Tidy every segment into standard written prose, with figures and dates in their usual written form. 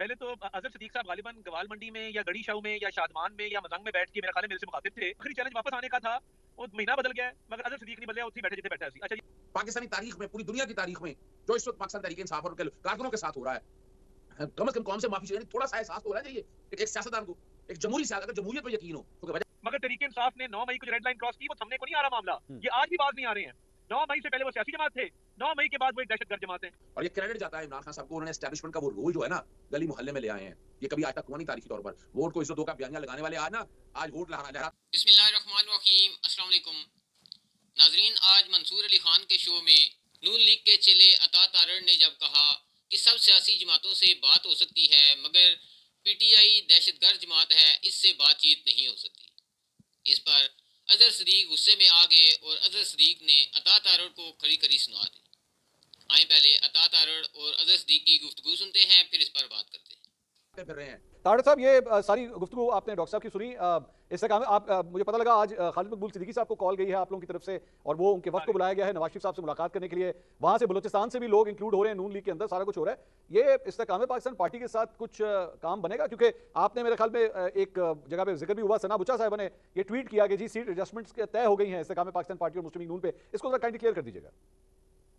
पहले तो अज़हर सिद्दीक़ साहब गालिबन गवाल मंडी में या गड़ी शाह में या शादमान में या मजंग में बैठ के मेरा ख्याल है मेरे से मुखातिब थे। आखिरी चैलेंज वापस आने का था, वो महीना बदल गया मगर अज़हर सिद्दीक़ नहीं बदला, उसी बैठे जितने बैठा। अच्छा, पाकिस्तानी तारीख में, पूरी दुनिया की तारीख में जो इस वक्त पाकिस्तान तहरीक इंसाफ और कारकुनों के साथ हो रहा है, कम अज कम कौन से माफी चाहिए, थोड़ा सा एहसास हो रहा है एक सियासतदान को, एक जमहूरी सियासत, अगर जमहूरियत पर यकीन हो तो। मगर तहरीक इंसाफ ने 9 मई को रेड लाइन क्रॉस की, वो थमने को नहीं आ रहा मामला, ये आज भी बात नहीं आ रहे हैं। 9 मई से पहले वो सियासी जमात थे, 9 मई के बाद वो दहशतगर्द जमात है। और ये क्रेडिट जाता है इमरान खान साहब को, उन्होंने एस्टैब्लिशमेंट का वो रोल जो है ना गली मोहल्ले में ले आए हैं, ये कभी आज तक हुआ नहीं तारीखी तौर पर। वोट को इज्जत दो का बयानिया लगाने वाले आज ना आज वोट लहरा लहरा। बिस्मिल्लाहिर्रहमानिर्रहीम, अस्सलाम वालेकुम नाज़रीन। आज मंसूर अली खान के शो में नून लीग के चेले अता तारर ने जब कहा कि सब सियासी जमातों से बात हो सकती है मगर पीटीआई दहशतगर्द जमात है, इससे बातचीत नहीं हो सकती, इस पर अज़हर सिद्दीक़ गुस्से में आ गए और अज़हर सिद्दीक़ ने अता तारर को खरी खरी सुना दी। आए पहले अता तारर और अज़हर सिद्दीक़ की गुफ्तगू सुनते हैं, फिर इस पर बात करते हैं। तारर साहब, ये सारी गुफ्तगू आपने डॉक्टर साहब की सुनी, इससे काम आप मुझे पता लगा आज खालिद मकबूल सिद्दीकी साहब को कॉल गई है आप लोगों की तरफ से, और वो उनके वक्त को बुलाया गया है नवाज शरीफ साहब से मुलाकात करने के लिए। वहाँ से बलूचिस्तान से भी लोग इंक्लूड हो रहे हैं, नून लीग के अंदर सारा कुछ हो रहा है। ये इस्तेकाम पाकिस्तान पार्टी के साथ कुछ काम बनेगा? क्योंकि आपने मेरे ख्याल में एक जगह पर जिक्र भी हुआ, सना बुचा साहब ने ये ट्वीट किया कि जी सीट एडजस्टमेंट्स तय हो गई हैं इस्तेकाम पाकिस्तान पार्टी और मुस्लिम लीग नून पे, इसको जरा काइंडली क्लियर कर दीजिएगा।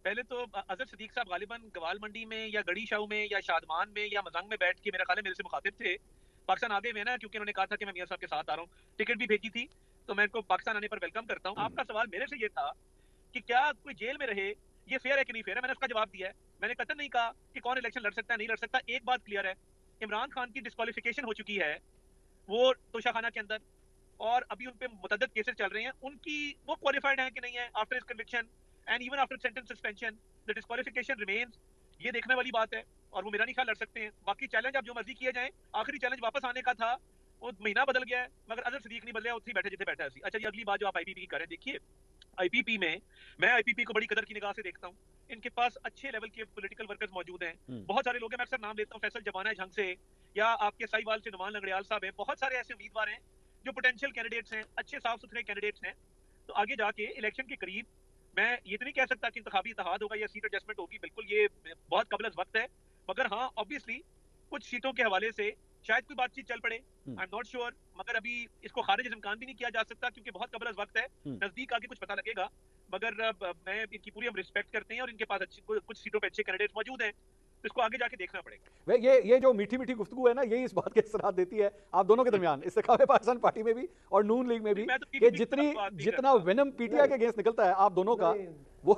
पहले तो अज़हर सिद्दीक़ साहब गालिबन गवाल मंडी में या गड़ी शाह में या शादमान में या मजंग में बैठ के मेरा ख्याल है मेरे से मुखातिब थे। पाकिस्तान आगे हुए ना, क्योंकि उन्होंने कहा था कि मैं मियां साहब के साथ आ रहा हूँ, टिकट भी भेजी थी, तो मैं इनको पाकिस्तान आने पर वेलकम करता हूँ। आपका सवाल मेरे से ये था कि क्या कोई जेल में रहे ये फेयर है कि नहीं फेयर है, मैंने उसका जवाब दिया है। मैंने कतई नहीं कहा कि कौन इलेक्शन लड़ सकता है नहीं लड़ सकता। एक बात क्लियर है, इमरान खान की डिस्क्वालिफिकेशन हो चुकी है वो तोशाखाना के अंदर, और अभी उन पर मुतअद्दिद केसेस चल रहे हैं, उनकी वो क्वालिफाइड है कि नहीं है after his conviction and even after sentence suspension the disqualification remains, ये देखने वाली बात है। और वो मेरा नहीं ख्याल लड़ सकते हैं, बाकी चैलेंज आप जो मर्जी किया जाए। आखिरी चैलेंज वापस आने का था, वो महीना बदल गया है मगर अज़हर सिद्दीक़ नहीं बदला, उसी बैठे जितने बैठा है। अच्छा जी, अगली बात जो आप आईपीपी की कर रहे हैं, देखिए आईपीपी में मैं आईपीपी को बड़ी कदर की निगाह से देखता हूँ, इनके पास अच्छे लेवल के पॉलिटिकल वर्कर्स मौजूद हैं, बहुत सारे लोग हैं, मैं अक्सर नाम लेता हूँ फैसल जमाना झंग से या आपके साहिवाल से नुमान लंगड़ियाल साहब हैं, बहुत सारे ऐसे उम्मीदवार हैं जो पोटेंशियल कैंडिडेट्स हैं, अच्छे साफ सुथरे कैंडिडेट्स हैं। तो आगे जाके इलेक्शन के करीब मैं ये तो नहीं कह सकता कि इंतखाबी इत्तेहाद होगा या सीट एडजस्टमेंट होगी, बिल्कुल ये बहुत कबल वक्त है, मगर हाँ ऑब्वियसली कुछ सीटों के हवाले से शायद कोई बातचीत चल पड़े, आई एम नॉट श्योर, मगर अभी इसको खारिज इम्कान भी नहीं किया जा सकता क्योंकि बहुत कबल वक्त है, नजदीक आके कुछ पता लगेगा। मगर मैं इनकी पूरी हम रिस्पेक्ट करते हैं और इनके पास अच्छी कुछ सीटों पे अच्छे कैंडिडेट मौजूद हैं, इसको आगे जाके देखना पड़ेगा। ये जो मीठी मीठी गुफ्तगू है ना, यही इस बात के सराहना देती है आप दोनों के दरमियान, इस्तेकाम पाकिस्तान पार्टी में भी और नून लीग में भी। ये जितना वेनम पीटीआई के अगेंस्ट निकलता है आप दोनों का, वो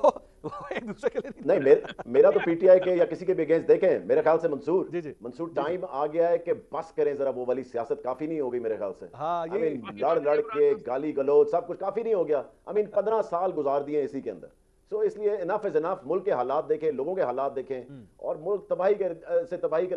एक दूसरे के लिए नहीं। मेरा तो पीटीआई के या किसी के भी अगेंस्ट देखें, मेरे ख्याल से मंसूर टाइम आ गया है कि बस करें जरा, वो वाली सियासत काफी नहीं होगी मेरे ख्याल से। हाँ, ये लड़ लड़ के गाली गलौज सब कुछ काफी नहीं हो गया, आई मीन 15 साल गुजार दिए इसी के अंदर। So, इसलिए इनफ इज इनफ। मुल्क के हालात देखें, लोगों के हालात देखें, और मुल्क तबाही के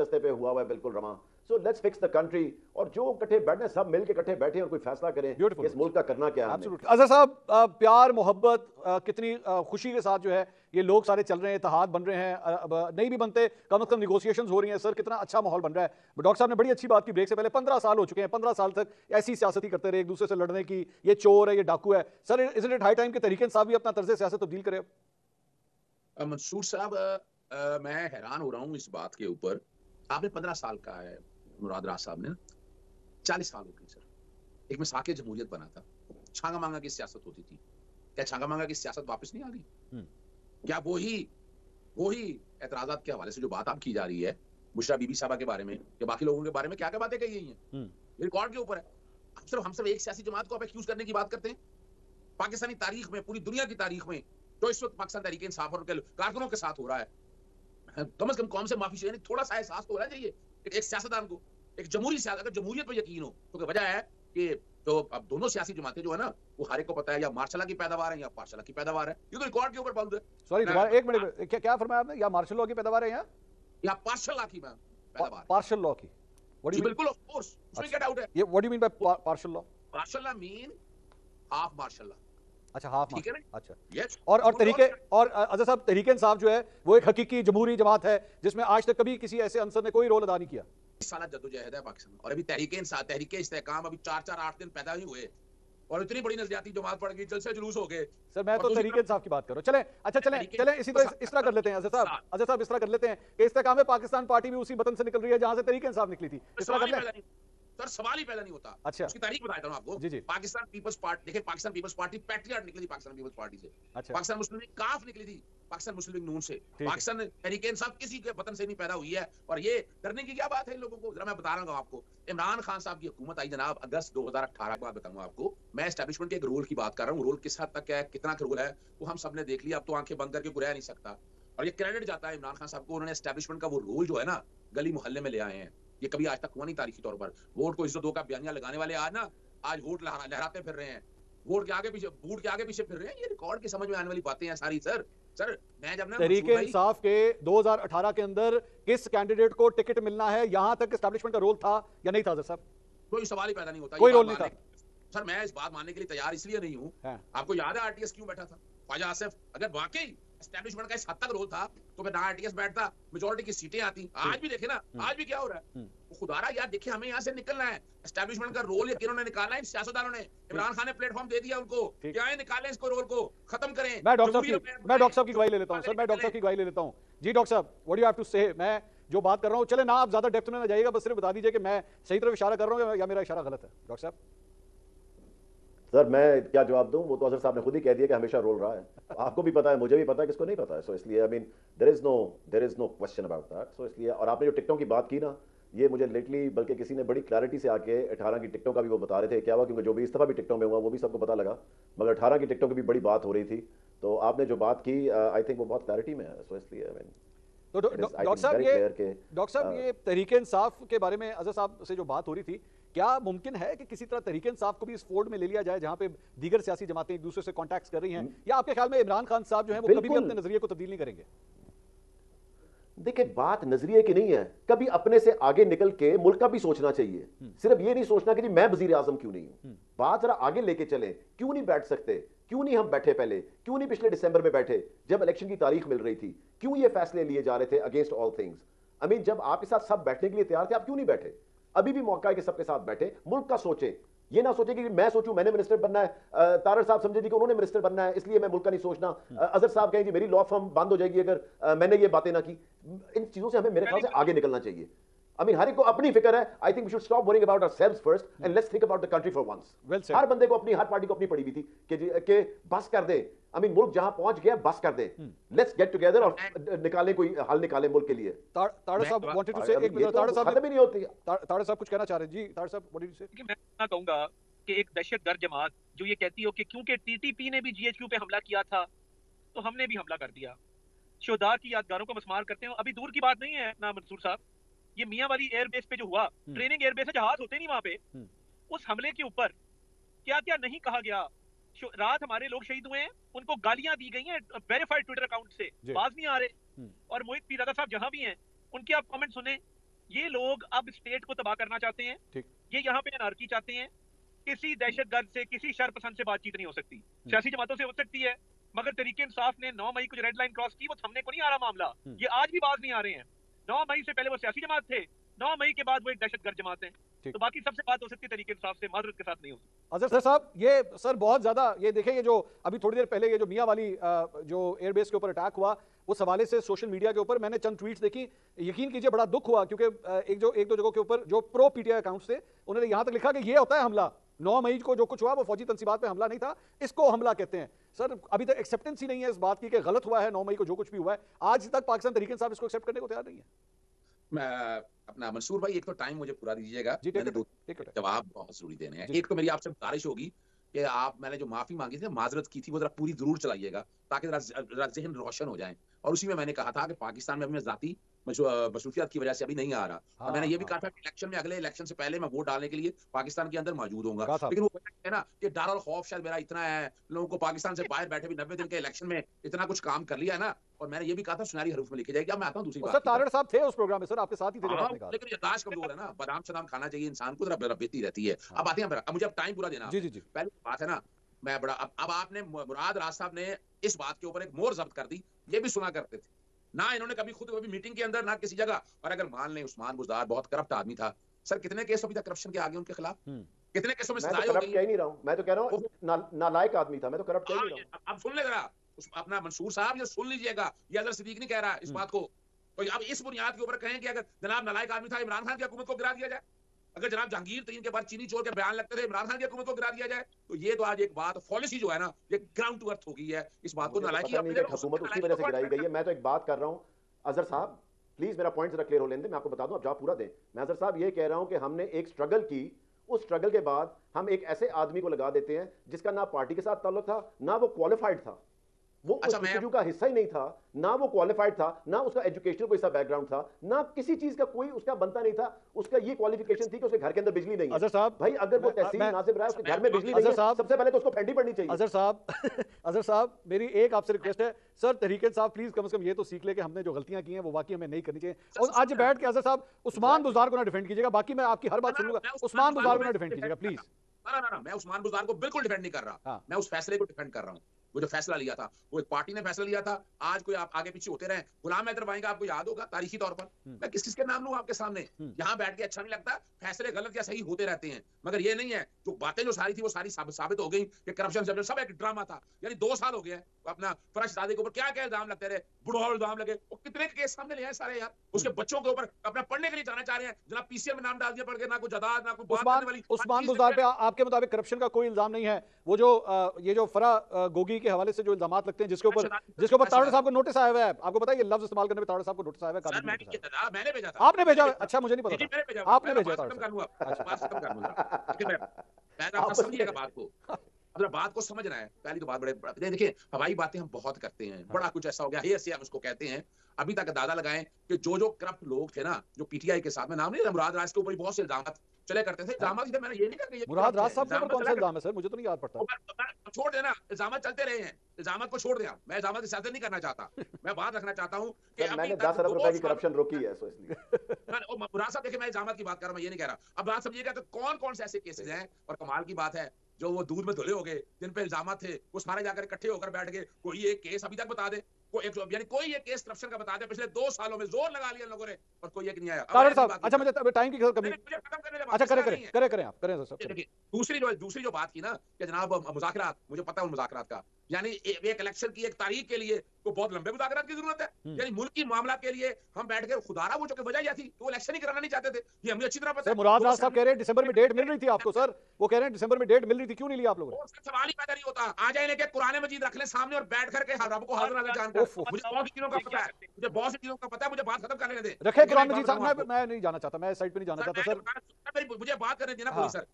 रास्ते पे हुआ हुआ है बिल्कुल रमा। So let's fix the country, और जो इकट्ठे बैठने सब मिल के इकट्ठे बैठे और कोई फैसला करें इस मुल्क का करना क्या है। अज़हर साहब, प्यार मोहब्बत कितनी खुशी के साथ जो है ये लोग सारे चल रहे हैं, इत्तेहाद बन रहे हैं, नहीं भी बनते कम से कम निगोशिएशंस हो रही हैं। सर, कितना अच्छा माहौल बन रहा है। डॉक्टर साहब ने बड़ी अच्छी बात की, ब्रेक से पहले 15 साल हो चुके हैं, 15 साल तक ऐसी सियासत ही करते रहे, एक दूसरे से लड़ने की, ये चोर है ये डाकू है। Sir, is it high time के तहरीक इंसाफ भी अपना तर्ज सियासत तब्दील करे? मंसूर साहब, मैं हैरान हो रहा हूँ इस बात के ऊपर, आपने 15 साल कहा है, मुराद राज साहब ने 40 साल हो गई। सर, एक में साके जमहूरियत बना था, छांगा मांगा की सियासत होती थी, क्या छांगा मांगा की सियासत वापस नहीं आ गई? क्या वही एतराजात के हवाले से जो बात आप की जा रही है बुशरा बीबी साहबा के बारे में या बाकी लोगों के बारे में, क्या बातें कही गई हैं, रिकॉर्ड के ऊपर है। हम सिर्फ एक सियासी जमात को आप एक्यूज करने की बात करते हैं। पाकिस्तानी तारीख में, पूरी दुनिया की तारीख में जो इस वक्त पाकिस्तान तहरीक इंसाफ और कारकुनों के साथ हो रहा है, कम अज कम कौन से माफी चाहिए, थोड़ा सा एहसास तो हो रहा चाहिए एक सियासतदान को, एक जमहूरी सियासत, अगर जमहूरियत पर यकीन हो तो। वजह है कि तो अब दोनों सियासी जमातें जो है ना, वो हारे को पता है या मार्शला की पैदावार है या पार्शला की पैदावार है, ये तो रिकॉर्ड के ऊपर बंद है। सॉरी, दोबारा एक मिनट, क्या फरमाया आपने, या मार्शल लॉ की पैदावार है या पार्शल लॉ की पैदावार? पार्शल लॉ की, व्हाट डू यू मीन? बिल्कुल, ऑफ कोर्स, उसमें क्या डाउट है। ये what do you mean by partial law? Partial law mean half martial law. अच्छा, हाफ मार्शल, अच्छा, यस। और तरीके और अज़हर साहब, तहरीक इंसाफ जो है वो एक हकीकी जमहूरी जमात है जिसमें आज तक कभी किसी ऐसे अंसर ने कोई रोल अदा नहीं किया। साला जदोजहद है पाकिस्तान, और अभी तहरीक इंसाफ, तहरीक इस्तेहकाम अभी 4-4-8 दिन पैदा ही हुए, और इतनी बड़ी नजरियाती जमात पड़ गई, जलसे जुलूस हो गए। सर मैं तो तहरीक इंसाफ की बात कर रहा हूं। चलें अच्छा चलें इसी तरह इस तरह कर लेते हैं अज़हर साहब, इस तरह कर लेते हैं कि इस तहकाम में पाकिस्तान पार्टी भी उसी वतन से निकल रही है जहां से तहरीक इंसाफ निकली थी। सर सवाल ही पहला नहीं होता। अच्छा उसकी तारीख बताता हूं आपको। जी जी। पाकिस्तान पीपल्स पार्टी, देखिए पाकिस्तान पीपल्स पार्टी पैट्रियट निकली थी पाकिस्तान पीपल्स पार्टी से। अच्छा। पाकिस्तान मुस्लिम लीग काफ निकली थी पाकिस्तान मुस्लिम लीग नून से। पाकिस्तान तहरीक इंसाफ किसी के वतन से नहीं पैदा हुई है। और ये डरने की क्या बात है इन लोगों को, जरा मैं बता रहा हूँ आपको। इमरान खान साहब की हुकूमत आई जनाब अगस्त 2018 की बात बताऊंगा आपको। मैं एस्टेब्लिशमेंट के एक रोल की बात कर रहा हूँ, रोल किस हद तक है, कितना रोल है वो हम सबने देख लिया। अब तो आंखें बंद करके कोई रह नहीं सकता। और ये क्रेडिट जाता है इमरान खान साहब को, उन्होंने एस्टेब्लिशमेंट का वो रोल जो है ना गली मोहल्ले में ले आए हैं, ये कभी आज तक हुआ नहीं तारीखी तौर पर। वोट को इज्जत दो का बयानिया लगाने वाले आज वोट लहराते फिर रहे हैं, वोट के आगे पीछे, बूट के आगे पीछे फिर रहे हैं। ये रिकॉर्ड की समझ में आने वाली बातें हैं सारी। सर मैं जब ना तहरीके इंसाफ के 2018 के अंदर किस कैंडिडेट को टिकट मिलना है, यहाँ तक एस्टैब्लिशमेंट का रोल था या नहीं था? सर कोई सवाल ही पैदा नहीं होता, कोई रोल नहीं था। सर मैं इस बात मानने के लिए तैयार इसलिए नहीं हूँ, आपको याद है आरटीएस क्यों बैठा था ख्वाजा आसिफ? अगर वाकई एस्टैब्लिशमेंट का इस हद तक रोल था तो फिर ना आरटीएस बैठता, मेजॉरिटी की सीटें आती। आज भी देखे ना, आज भी क्या हो रहा है। खुदारा यार देखिए, हमें यहाँ से निकलना है। एस्टैब्लिशमेंट का रोल ये किन्होंने निकाला है, इन सियासतदानों ने। इमरान खान ने प्लेटफॉर्म दे दिया उनको कि आए निकालें इसको, रोल को खत्म करें। मैं डॉक्टर साहब की गवाही ले लेता हूं। सर मैं डॉक्टर साहब की गवाही ले लेता हूं। जी डॉक्टर साहब, what do you have to say? मैं जो बात कर रहा हूं, चले ना आप ज्यादा डेप्थ में ना जाइएगा, बस सिर्फ बता दीजिए कि मैं सही तरफ इशारा कर रहा हूं या मेरा इशारा गलत है। डॉक्टर साहब सर मैं क्या जवाब दूं, वो तो अज़हर साहब ने खुद ही कह दिया कि हमेशा रोल रहा है। आपको भी पता है, मुझे भी पता है, किसको नहीं पता है। सो इसलिए I mean there is no question about that. So इसलिए, और आपने जो टिकटों की बात की ना, ये मुझे लेटली बल्कि किसी ने बड़ी क्लैरिटी से आके 18 की टिकटों का भी वो बता रहे थे क्या हुआ, क्योंकि जो भी इस दफ़ा भी टिकटों में हुआ वो भी सबको पता लगा, मगर 18 की टिकटों की भी बड़ी बात हो रही थी। तो आपने जो बात की आई थिंक वो बहुत क्लैरिटी में है। सो इसलिए आई मीन तो डॉक्टर साहब ये तहरीक इंसाफ के बारे में अज़हर साहब से जो बात हो रही थी, क्या मुमकिन है कि किसी तरह तहरीक इंसाफ को भी इस फोल्ड में ले लिया जाए जहां पे दीगर सियासी जमातें एक दूसरे से कॉन्टैक्ट कर रही हैं, या आपके ख्याल में इमरान खान साहब जो है वो कभी भी अपने नजरिए को तब्दील नहीं करेंगे? देखिए बात नजरिए की नहीं है, कभी अपने से आगे निकल के मुल्क का भी सोचना चाहिए। सिर्फ ये नहीं सोचना कि जी मैं वजीर आजम क्यों नहीं हूं। बात जरा आगे लेके चले। क्यों नहीं बैठ सकते, क्यों नहीं हम बैठे पहले, क्यों नहीं पिछले दिसंबर में बैठे जब इलेक्शन की तारीख मिल रही थी? क्यों ये फैसले लिए जा रहे थे against all things? I mean जब आपके साथ सब बैठने के लिए तैयार थे, आप क्यों नहीं बैठे? अभी भी मौका है कि सबके साथ बैठे, मुल्क का सोचे। ये ना सोचे कि मैं सोचूं मैंने मिनिस्टर बनना है, तारर साहब समझे जी कि उन्होंने मिनिस्टर बनना है इसलिए मैं मुल्क का नहीं सोचना, अज़हर साहब कहें जी मेरी लॉ फर्म बंद हो जाएगी अगर मैंने ये बातें ना की। इन चीज़ों से हमें मेरे ख्याल से आगे निकलना चाहिए। I mean, हर एक को अपनी फिक्र है। I think we should stop worrying about ourselves first and let's think about the country for once. हर बंदे को अपनी, हर पार्टी को अपनी पड़ी हुई थी कि बस कर दे। आई मीन मुल्क जहां पहुंच गया बस कर दे, लेट्स गेट टुगेदर और निकालें कोई हल निकालें मुल्क के लिए। तारर साहब वांटेड टू से, एक मिनट तारर साहब भी नहीं होती। तारर साहब कुछ कहना चाह रहे हैं। जी तारर साहब व्हाट डू यू से? कि मैं ना कहूंगा कि एक दहशतगर्द जमात जो ये कहती हो कि क्योंकि टीटीपी ने भी जीएचक्यू पे हमला किया था तो हमने भी हमला कर दिया, शोदा की यादगारों को मस्मार करते हो। अभी दूर की बात नहीं है ना मंसूर साहब, ये मियां वाली एयरबेस पे जो हुआ, ट्रेनिंग एयरबेस है, जहाज होते नहीं वहां पे, उस हमले के ऊपर क्या क्या नहीं कहा गया। रात हमारे लोग शहीद हुए हैं, उनको गालियां दी गई हैं वेरीफाइड ट्विटर अकाउंट से, बाज नहीं आ रहे। और मोहित पीरादा साहब जहां भी हैं उनके आप कमेंट सुने। ये लोग अब स्टेट को तबाह करना चाहते हैं, ये यहाँ पे अनार्की चाहते हैं। किसी दहशतगर्द से, किसी शरपसंद से बातचीत नहीं हो सकती, सियासी जमातों से हो सकती है, मगर तहरीक इंसाफ ने 9 मई को जो रेड लाइन क्रॉस की वो थमने को नहीं आ रहा मामला। ये आज भी बाज नहीं आ रहे हैं। 9 मई से पहले वो सियासी जमात थे, 9 मई के बाद वो एक दहशतगर्द जमात है। तो बाकी सबसे बात हो सकती है तरीके इंसाफ से, माजरत के साथ नहीं होती। अज़हर साहब ये सर बहुत ज्यादा, ये देखिए ये जो अभी थोड़ी देर पहले ये जो मियां वाली जो एयरबेस के ऊपर अटैक हुआ, उस हवाले से सोशल मीडिया के ऊपर मैंने चंद ट्वीट्स देखी, यकीन कीजिए बड़ा दुख हुआ, क्योंकि एक दो जगहों के ऊपर जो प्रो पीटीआई अकाउंट्स थे उन्होंने यहाँ तक लिखा कि ये होता है हमला, 9 मई को जो कुछ हुआ वो फौजी तनसीबात पे हमला नहीं था, इसको हमला कहते हैं। सर अभी तक एक्सेप्टेंस ही नहीं है इस बात की कि गलत हुआ है 9 मई को जो कुछ भी हुआ है। आज तक पाकिस्तान तहरीक इंसाफ इसको एक्सेप्ट करने को तैयार नहीं है। मैं अपना मंसूर भाई, एक तो टाइम मुझे पूरा दीजिएगा, जवाब बहुत जरूरी देने हैं। एक तो मेरी आपसे गुजारिश होगी कि आप, मैंने जो माफी मांगी थी, माजरत की थी, वो जरा पूरी जरूर चलाइएगा ताकि जरा जहन रोशन हो जाए। और उसी में मैंने कहा था कि पाकिस्तान में अभी मैं जाती मसरूफियत की वजह से अभी नहीं आ रहा। हाँ, मैंने ये भी कहा था कि इलेक्शन में, अगले इलेक्शन से पहले मैं वोट डालने के लिए पाकिस्तान के अंदर मौजूद होगा। लेकिन वो है ना कि डर और खौफ शायद मेरा इतना है, लोगों को पाकिस्तान से बाहर बैठे भी 90 दिन के इलेक्शन में इतना कुछ काम कर लिया है ना। और मैंने ये भी कहा था सुनहरी हरूफ में लिखे जाएगी। अब मैं आता हूं दूसरी बात। सर तारर साहब थे उस प्रोग्राम में, सर आपके साथ ही थे। लेकिन यदाश्त कमजोर है ना, बादाम शदाम खाना चाहिए इंसान को, जरा बेती रहती है। अब आते हैं, मुझे अब टाइम पूरा देना। पहले बात है ना, मैं बड़ा अब आपने मुराद राज साहब ने इस बात के ऊपर एक मोर जब्त कर दी। ये भी सुना करते थे ना इन्होंने कभी खुद कभी मीटिंग के अंदर ना किसी जगह। और अगर मान लें उस्मान बुज़दार बहुत करप्ट आदमी था, सर कितने केस अभी तक करप्शन के आगे उनके खिलाफ कितने किस्म से सजाएं हो गई। कह नहीं रहा हूं, मैं तो कह रहा हूं नालायक आदमी था, मैं तो करप्ट कह नहीं रहा हूं। अब सुन ले जरा अपना मंसूर साहब, ये सुन लीजिएगा, ये अज़हर सिद्दीक़ नहीं कह रहा इस बात को। तो अब इस बुनियाद के ऊपर कहें कि अगर जनाब नालायक आदमी था, इमरान खान की हुकूमत को गिरा दिया जाए, अगर जनाब जहांगीर तरीन के बाद चीनी चोर के बयान लगते थे, इमरान खान की हुकूमत को गिरा दिया जाए, तो ये तो आज एक बात पॉलिसी जो है ना, ये ग्राउंड टू अर्थ हो गई है। इस बात को नालायकी हुकूमत उसी वजह से गिराई गई है। मैं तो एक बात कर रहा हूँ अज़हर साहब, प्लीज मेरा पॉइंट जरा क्लियर हो लेने दें, मैं आपको बता दूं, आप जवाब पूरा दें। मैं अज़हर साहब ये कह रहा हूँ कि हमने एक स्ट्रगल की, उस स्ट्रगल के बाद हम एक ऐसे आदमी को लगा देते हैं जिसका ना पार्टी के साथ ताल्लुक था, ना वो क्वालिफाइड था, वो अच्छा उस का हिस्सा ही नहीं था, ना वो क्वालिफाइड था, ना उसका एजुकेशनल कोई सा बैकग्राउंड था, ना किसी चीज का कोई उसका बनता नहीं था। उसका ये क्वालिफिकेशन थी कि उसके घर के अंदर बिजली नहीं है। अज़हर साहब भाई, अगर वो तहसील नासिब रहा है, उसके घर में बिजली नहीं है, सबसे पहले तो उसको फेंटी पड़नी चाहिए। अज़हर साहब, अज़हर साहब मेरी एक आपसे रिक्वेस्ट है sir, Tehreek Insaf please come से कम ये तो सीख ले कि हमने जो गलतियां की हैं वो वाकई हमें नहीं करनी चाहिए। और आज बैठ के अज़हर साहब उस्मान बुज़दार को ना डिफेंड कीजिएगा, बाकी मैं आपकी हर बात सुनूंगा, उस्मान बुज़दार को ना डिफेंड कीजिएगा प्लीज। ना ना ना, मैं उस्मान बुज़दार को बिल्कुल डिफेंड नहीं कर रहा, मैं उस फैसले को डिफेंड कर रहा हूँ। वो जो फैसला लिया था वो एक पार्टी ने फैसला लिया था, आज कोई आप आगे पीछे होते रहे। गुलाम हैदर वाएंगा आपको याद होगा तारीखी तौर पर, मैं किस किस के नाम लूं आपके सामने, यहाँ बैठ के अच्छा नहीं लगता, फैसले गलत या सही होते रहते हैं, मगर ये नहीं है जो बातें जो सारी थी वो सारी साबित हो गई कि करप्शन सब एक ड्रामा था। यानी 2 साल हो गए अपना फरशदादे के ऊपर क्या क्या इल्जाम लगते रहे, बुढ़ौल इल्जाम लगे, वो कितने केस सामने ले आए सारे यार, उसके बच्चों के ऊपर अपना पढ़ने के लिए जाना चाह रहे हैं, जना पीसीएल में नाम डाल दिया पड़ गया, ना कोई जदाद ना कोई बात करने वाली। उस्मान बुज़दार पे आपके मुताबिक करप्शन का कोई इल्जाम नहीं है, वो जो ये जो फरा गोगी के हवाले से जो इल्जाम लगते हैं जिसके ऊपर तारड़ साहब को नोटिस आया हुआ है, आपको पता है ये लफ्ज इस्तेमाल करने पे तारड़ साहब को नोटिस आया हुआ है। मैंने भेजा था, आपने भेजा? अच्छा मुझे नहीं पता, आपने भेजा था। अगर बात को समझना है, पहली तो बात बड़े देखिए हवाई बातें हम बहुत करते हैं, बड़ा कुछ ऐसा हो गया है ऐसे हम उसको कहते हैं। अभी तक दादा लगाएं कि जो जो करप्ट लोग थे ना, जो पीटीआई के साथ में नाम नहीं, मुराद राज के ऊपर बहुत से इल्जाम चले करते थे। इल्जाम इधर मैंने ये नहीं कहा कि मुराद राज साहब के ऊपर कौन सा इल्जाम है सर, मुझे तो नहीं याद पड़ता, छोड़ देना, इल्जाम चलते रहे हैं, इल्जाम को छोड़ देना, मैं इल्जाम से नहीं करना चाहता, मैं बात रखना चाहता हूँ कि मैंने 10 अरब रुपए की करप्शन रोकी है, सो इसलिए मुराद साहब देखिए मैं इल्जाम की बात कर रहा हूँ, मैं ये नहीं कह रहा। अब बात समझिएगा कि कौन से ऐसे केसेज हैं, और कमाल की बात है जो वो दूध में धुले हो गए जिन पे इल्जाम थे वो सारे जाकर इकट्ठे होकर बैठ गए। कोई एक केस अभी तक बता दे, कोई एक केस करप्शन का बता दे, पिछले 2 सालों में जोर लगा लिया लोगों ने और कोई एक नहीं आया। तारड़ साहब अच्छा मुझे टाइम की कमी, अच्छा करें आप करें सर। देखिए दूसरी जो बात की ना कि जनाब मुज़ाकरात, मुझे पता है उन मुज़ाकरात का, यानी एक इलेक्शन की एक तारीख के लिए को बहुत लंबे मुज़ाकरात की जरूरत है, यानी मुल्की मामला के लिए हम बैठ के खुदारा वो जो वजह थी वो इलेक्शन ही कराना नहीं चाहते थे, ये हमें अच्छी तरह पता है। मुराद राज साहब कह रहे हैं दिसंबर में डेट मिल रही थी आपको सर, वो कह रहे हैं दिसंबर में डेट मिल रही थी, क्यों नहीं लिया आप लोगों ने? सवाल ही पैदा नहीं होता, आ जाए लेके कुरान मजीद रख ले सामने और बैठ करके रब को हाजिर नाजिर जानते हो। मुझे बहुत चीजों का पता है, मुझे बहुत सी चीजों का पता है, मुझे बात खत्म करने दे, रखे कुरान मजीद साहब, मैं नहीं जाना चाहता, मैं साइड पे नहीं जाना चाहता सर, मुझे बात करने देना प्लीज सर।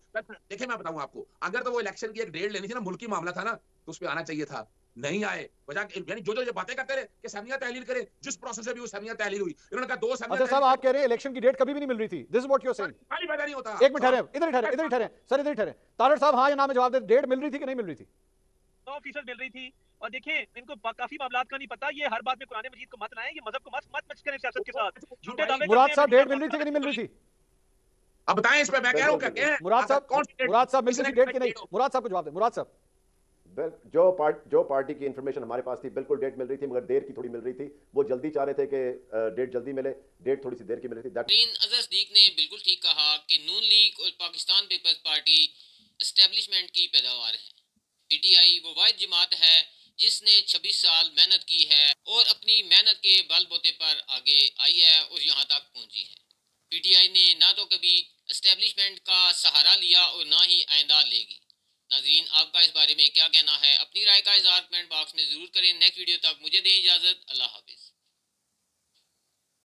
देखिए मैं बताऊं आपको, अगर तो वो इलेक्शन की एक डेट लेनी थी ना, मुल्की मामला था ना, तो उस पर आना चाहिए था, नहीं आए। यानी जो जो बातें करते रहे कि सहमिया तहलील करें, जिस प्रोसेस से भी वो सहमिया तहलील हुई, इन्होंने कहा 2 सहमिया। अच्छा साहब आप कह रहे हैं इलेक्शन की डेट कभी भी नहीं मिल रही थी, this is what you are saying, खाली फायदा नहीं होता। एक मिनट ठहरे, इधर ठहरे सर, इधर ठहरे तारड़ साहब, हां या ना में जवाब दे, डेट मिल रही थी कि नहीं मिल रही थी? 100% मिल रही थी। और देखिए इनको काफी मामलात का नहीं पता, ये हर बात में कुरान मजीद को मत लाएं, ये मजहब को मत करें सियासत के साथ, झूठे दावे। मुराद साहब डेट मिल रही थी कि नहीं मिल रही थी, अब बताएं इस पे, मैं कह रहा हूं क्या है मुराद साहब मिल रही डेट कि नहीं? मुराद साहब को जवाब दे। मुराद साहब जो पार्टी की इंफॉर्मेशन हमारे पास थी बिल्कुल डेट मिल रही थी, मगर देर की थोड़ी मिल रही थी, वो जल्दी चाह रहे थे कि डेट जल्दी मिले, डेट थोड़ी सी देर की मिल रही थी। अज़हर सिद्दीक़ ने बिल्कुल ठीक कहा कि नून लीग और पाकिस्तान पीपल्स पार्टी एस्टेब्लिशमेंट की पैदावार है। पीटीआई वो वाहिद जमात है जिसने 26 साल मेहनत की है और अपनी मेहनत के बल बूते पर आगे आई है और यहाँ तक पहुँची है। पीटीआई ने ना तो कभी एस्टेब्लिशमेंट का सहारा लिया और ना ही आइंदा लेगी। नाज़रीन आपका इस बारे में क्या कहना है, अपनी राय का इज़हार कमेंट बॉक्स में जरूर करें। नेक्स्ट वीडियो तक मुझे दें इजाज़त, अल्लाह हाफ़िज़।